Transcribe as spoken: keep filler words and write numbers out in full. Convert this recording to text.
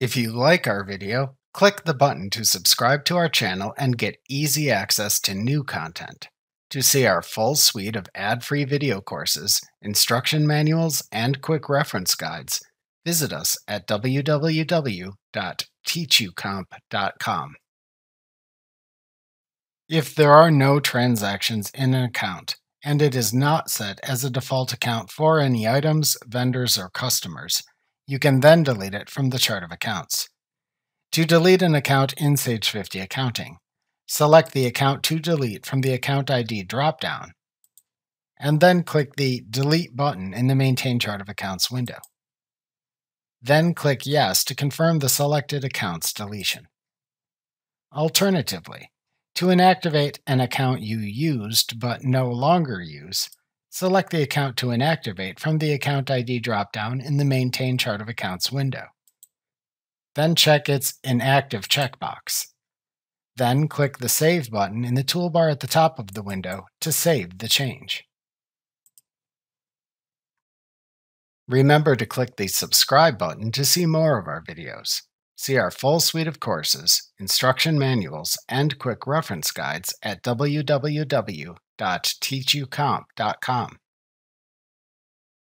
If you like our video, click the button to subscribe to our channel and get easy access to new content. To see our full suite of ad-free video courses, instruction manuals, and quick reference guides, visit us at w w w dot teach u comp dot com. If there are no transactions in an account, and it is not set as a default account for any items, vendors, or customers, you can then delete it from the chart of accounts. To delete an account in Sage fifty Accounting, select the account to delete from the Account I D dropdown, and then click the Delete button in the Maintain Chart of Accounts window. Then click Yes to confirm the selected account's deletion. Alternatively, to inactivate an account you used but no longer use, select the account to inactivate from the Account I D dropdown in the Maintain Chart of Accounts window. Then check its Inactive checkbox. Then click the Save button in the toolbar at the top of the window to save the change. Remember to click the Subscribe button to see more of our videos. See our full suite of courses, instruction manuals, and quick reference guides at w w w dot teach u comp dot com.